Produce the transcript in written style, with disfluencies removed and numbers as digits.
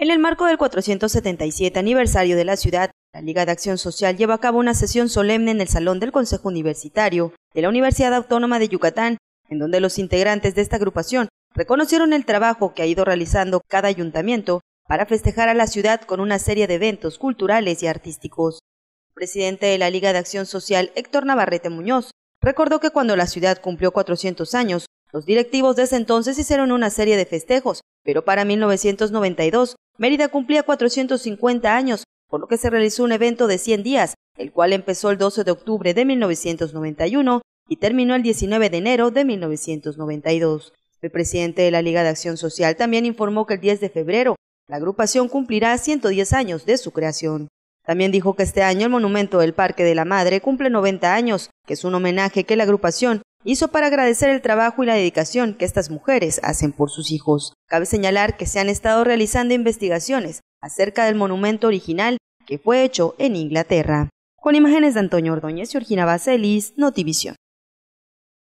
En el marco del 477 aniversario de la ciudad, la Liga de Acción Social lleva a cabo una sesión solemne en el Salón del Consejo Universitario de la Universidad Autónoma de Yucatán, en donde los integrantes de esta agrupación reconocieron el trabajo que ha ido realizando cada ayuntamiento para festejar a la ciudad con una serie de eventos culturales y artísticos. El presidente de la Liga de Acción Social, Héctor Navarrete Muñoz, recordó que cuando la ciudad cumplió 400 años, los directivos de ese entonces hicieron una serie de festejos, pero para 1992, Mérida cumplía 450 años, por lo que se realizó un evento de 100 días, el cual empezó el 12 de octubre de 1991 y terminó el 19 de enero de 1992. El presidente de la Liga de Acción Social también informó que el 10 de febrero la agrupación cumplirá 110 años de su creación. También dijo que este año el monumento del Parque de la Madre cumple 90 años, que es un homenaje que la agrupación hizo para agradecer el trabajo y la dedicación que estas mujeres hacen por sus hijos. Cabe señalar que se han estado realizando investigaciones acerca del monumento original que fue hecho en Inglaterra. Con imágenes de Antonio Ordóñez y Orgina Vazelis, Notivisión.